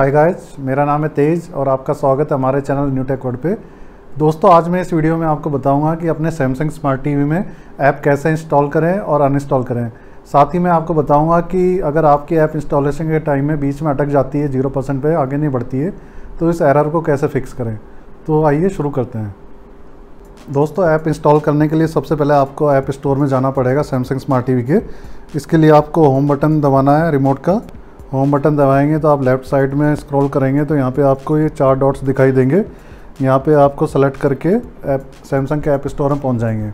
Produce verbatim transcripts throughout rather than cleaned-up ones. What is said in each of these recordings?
Hi guys, मेरा नाम है तेज और आपका स्वागत है हमारे चैनल न्यूटेकवर्ल्ड पे। दोस्तों, आज मैं इस वीडियो में आपको बताऊंगा कि अपने सैमसंग स्मार्ट टीवी में ऐप कैसे इंस्टॉल करें और अनइंस्टॉल करें। साथ ही मैं आपको बताऊंगा कि अगर आपकी ऐप इंस्टॉलेशन के टाइम में बीच में अटक जाती है, जीरो परसेंट पर आगे नहीं बढ़ती है, तो इस एरर को कैसे फिक्स करें। तो आइए शुरू करते हैं। दोस्तों, ऐप इंस्टॉल करने के लिए सबसे पहले आपको ऐप स्टोर में जाना पड़ेगा सैमसंग स्मार्ट टीवी के। इसके लिए आपको होम बटन दबाना है रिमोट का। होम बटन दबाएंगे तो आप लेफ़्ट साइड में स्क्रॉल करेंगे तो यहाँ पे आपको ये चार डॉट्स दिखाई देंगे। यहाँ पे आपको सेलेक्ट करके ऐप सैमसंग के ऐप स्टोर में पहुँच जाएंगे।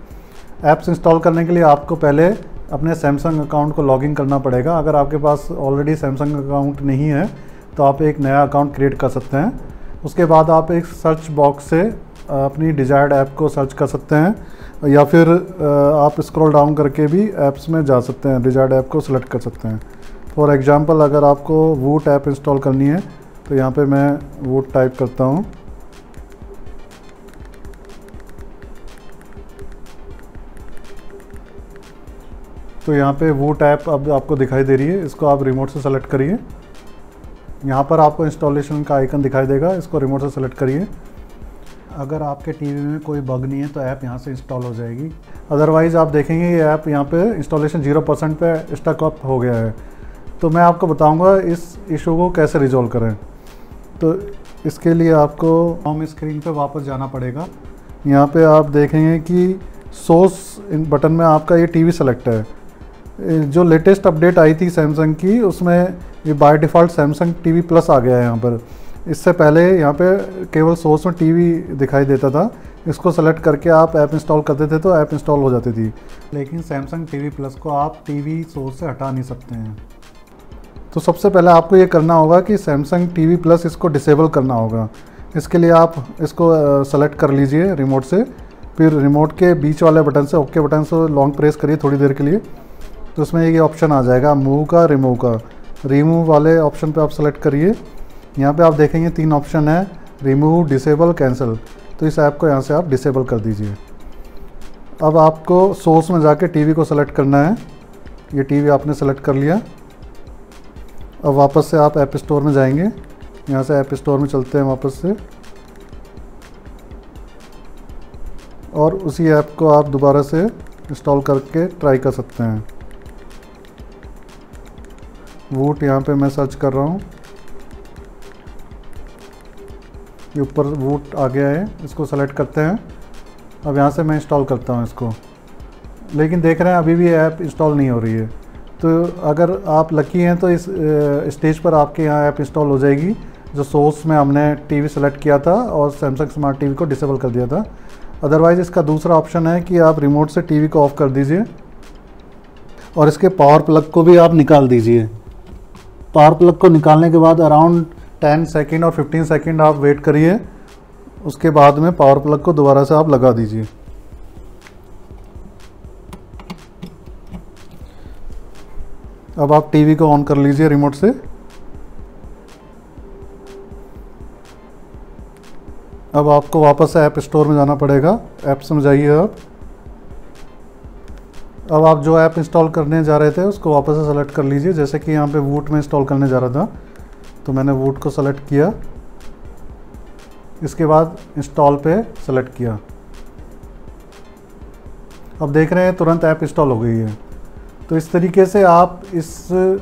ऐप्स इंस्टॉल करने के लिए आपको पहले अपने सैमसंग अकाउंट को लॉगिन करना पड़ेगा। अगर आपके पास ऑलरेडी सैमसंग अकाउंट नहीं है तो आप एक नया अकाउंट क्रिएट कर सकते हैं। उसके बाद आप एक सर्च बॉक्स से अपनी डिज़ायर्ड ऐप को सर्च कर सकते हैं, या फिर आप स्क्रॉल डाउन करके भी ऐप्स में जा सकते हैं, डिज़ायर्ड ऐप को सिलेक्ट कर सकते हैं। फॉर एग्ज़ाम्पल, अगर आपको वूट ऐप इंस्टॉल करनी है तो यहाँ पे मैं वूट टाइप करता हूँ। तो यहाँ पे वूट ऐप अब आपको दिखाई दे रही है। इसको आप रिमोट से सेलेक्ट करिए। यहाँ पर आपको इंस्टॉलेशन का आइकन दिखाई देगा, इसको रिमोट से सेलेक्ट करिए। अगर आपके टीवी में कोई बग नहीं है तो ऐप यहाँ से इंस्टॉल हो जाएगी। अदरवाइज़ आप देखेंगे ये ऐप यहाँ पे इंस्टॉलेशन जीरो परसेंट पर स्टक अप हो गया है। तो मैं आपको बताऊंगा इस इशू को कैसे रिजॉल्व करें। तो इसके लिए आपको होम स्क्रीन पर वापस जाना पड़ेगा। यहाँ पे आप देखेंगे कि सोर्स बटन में आपका ये टीवी सेलेक्ट है। जो लेटेस्ट अपडेट आई थी सैमसंग की, उसमें ये by default Samsung TV plus आ गया है यहाँ पर। इससे पहले यहाँ पे केवल सोर्स में टीवी दिखाई देता था। इसको सेलेक्ट करके आप ऐप इंस्टॉल करते थे तो ऐप इंस्टॉल हो जाती थी। लेकिन सैमसंग टीवी प्लस को आप टीवी सोर्स से हटा नहीं सकते हैं। तो सबसे पहले आपको ये करना होगा कि सैमसंग टीवी प्लस इसको डिसेबल करना होगा। इसके लिए आप इसको सेलेक्ट कर लीजिए रिमोट से, फिर रिमोट के बीच वाले बटन से ओके बटन से लॉन्ग प्रेस करिए थोड़ी देर के लिए। तो उसमें ये ऑप्शन आ जाएगा मूव का, रिमूव का। रिमूव वाले ऑप्शन पर आप सेलेक्ट करिए। यहाँ पे आप देखेंगे तीन ऑप्शन है, रिमूव, डिसेबल, कैंसिल। तो इस ऐप को यहाँ से आप डिसेबल कर दीजिए। अब आपको सोर्स में जाके टीवी को सेलेक्ट करना है। ये टीवी आपने सेलेक्ट कर लिया। अब वापस से आप ऐप स्टोर में जाएंगे। यहाँ से ऐप स्टोर में चलते हैं वापस से, और उसी ऐप को आप दोबारा से इंस्टॉल करके ट्राई कर सकते हैं। वूट यहाँ पे मैं सर्च कर रहा हूँ। ये ऊपर वूट आ गया है, इसको सेलेक्ट करते हैं। अब यहाँ से मैं इंस्टॉल करता हूँ इसको, लेकिन देख रहे हैं अभी भी ऐप इंस्टॉल नहीं हो रही है। तो अगर आप लकी हैं तो इस स्टेज पर आपके यहाँ ऐप इंस्टॉल हो जाएगी। जो सोर्स में हमने टीवी सेलेक्ट किया था और सैमसंग स्मार्ट टीवी को डिसेबल कर दिया था। अदरवाइज़ इसका दूसरा ऑप्शन है कि आप रिमोट से टीवी को ऑफ़ कर दीजिए और इसके पावर प्लग को भी आप निकाल दीजिए। पावर प्लग को निकालने के बाद अराउंड टेन सेकेंड और फिफ्टीन सेकेंड आप वेट करिए। उसके बाद में पावर प्लग को दोबारा से आप लगा दीजिए। अब आप टीवी को ऑन कर लीजिए रिमोट से। अब आपको वापस ऐप स्टोर में जाना पड़ेगा। ऐप्स में जाइए आप। अब आप जो ऐप इंस्टॉल करने जा रहे थे उसको वापस से सेलेक्ट कर लीजिए। जैसे कि यहाँ पे वूट में इंस्टॉल करने जा रहा था तो मैंने वूट को सेलेक्ट किया, इसके बाद इंस्टॉल पे सेलेक्ट किया। अब देख रहे हैं तुरंत ऐप इंस्टॉल हो गई है। तो इस तरीके से आप इस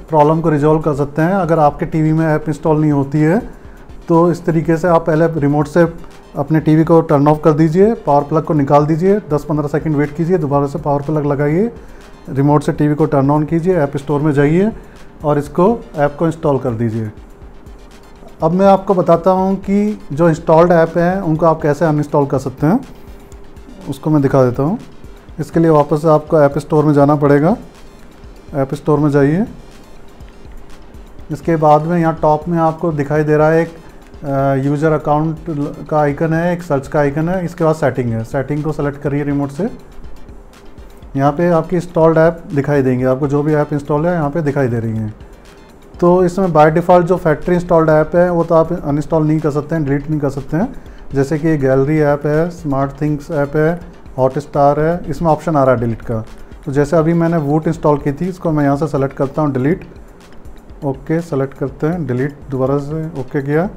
प्रॉब्लम को रिजॉल्व कर सकते हैं। अगर आपके टीवी में ऐप इंस्टॉल नहीं होती है तो इस तरीके से आप पहले रिमोट से अपने टीवी को टर्न ऑफ कर दीजिए, पावर प्लग को निकाल दीजिए, दस पंद्रह सेकंड वेट कीजिए, दोबारा से पावर प्लग लगाइए, रिमोट से टीवी को टर्न ऑन कीजिए, ऐप स्टोर में जाइए और इसको ऐप को इंस्टॉल कर दीजिए। अब मैं आपको बताता हूँ कि जो इंस्टॉल्ड ऐप हैं उनको आप कैसे अनइंस्टॉल कर सकते हैं, उसको मैं दिखा देता हूँ। इसके लिए वापस से आपको ऐप स्टोर में जाना पड़ेगा। ऐप स्टोर में जाइए। इसके बाद में यहाँ टॉप में आपको दिखाई दे रहा है एक यूज़र अकाउंट का आइकन है, एक सर्च का आइकन है। इसके बाद सेटिंग है। सेटिंग को सेलेक्ट करिए रिमोट से। यहाँ पे आपकी इंस्टॉल्ड ऐप दिखाई देंगे आपको, जो भी ऐप इंस्टॉल है यहाँ पे दिखाई दे रही हैं। तो इसमें बाय डिफ़ॉल्ट जो फैक्ट्री इंस्टॉल्ड ऐप है वो तो आप अनइंस्टॉल नहीं कर सकते हैं, डिलीट नहीं कर सकते हैं। जैसे कि गैलरी ऐप है, स्मार्ट थिंग्स ऐप है, हॉटस्टार है, इसमें ऑप्शन आ रहा है डिलीट का। तो जैसे अभी मैंने वूट इंस्टॉल की थी, इसको मैं यहाँ से सेलेक्ट करता हूँ डिलीट, ओके सेलेक्ट करते हैं, डिलीट, दोबारा से ओके किया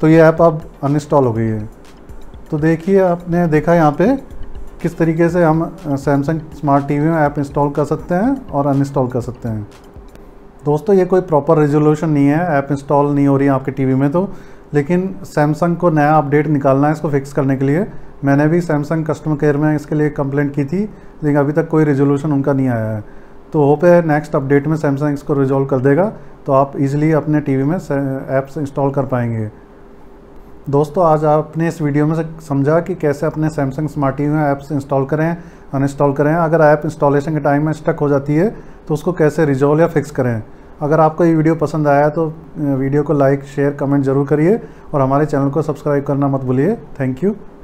तो ये ऐप अब अनइंस्टॉल हो गई है। तो देखिए आपने देखा यहाँ पे किस तरीके से हम सैमसंग स्मार्ट टीवी में ऐप इंस्टॉल कर सकते हैं और अनइंस्टॉल कर सकते हैं। दोस्तों ये कोई प्रॉपर रेजोल्यूशन नहीं है, ऐप इंस्टॉल नहीं हो रही है आपके टीवी में तो, लेकिन सैमसंग को नया अपडेट निकालना है इसको फिक्स करने के लिए। मैंने भी सैमसंग कस्टमर केयर में इसके लिए कंप्लेंट की थी, लेकिन अभी तक कोई रेजोल्यूशन उनका नहीं आया है। तो होप है नेक्स्ट अपडेट में सैमसंग इसको रिजॉल्व कर देगा तो आप इजीली अपने टीवी में ऐप्स इंस्टॉल कर पाएंगे। दोस्तों आज आपने इस वीडियो में से समझा कि कैसे अपने सैमसंग स्मार्ट टीवी में ऐप्स इंस्टॉल करें, अनइंस्टॉल करें, अगर ऐप इंस्टॉलेशन के टाइम में स्टक हो जाती है तो उसको कैसे रिजॉल्व या फिक्स करें। अगर आपको ये वीडियो पसंद आया तो वीडियो को लाइक शेयर कमेंट जरूर करिए और हमारे चैनल को सब्सक्राइब करना मत भूलिए। Thank you.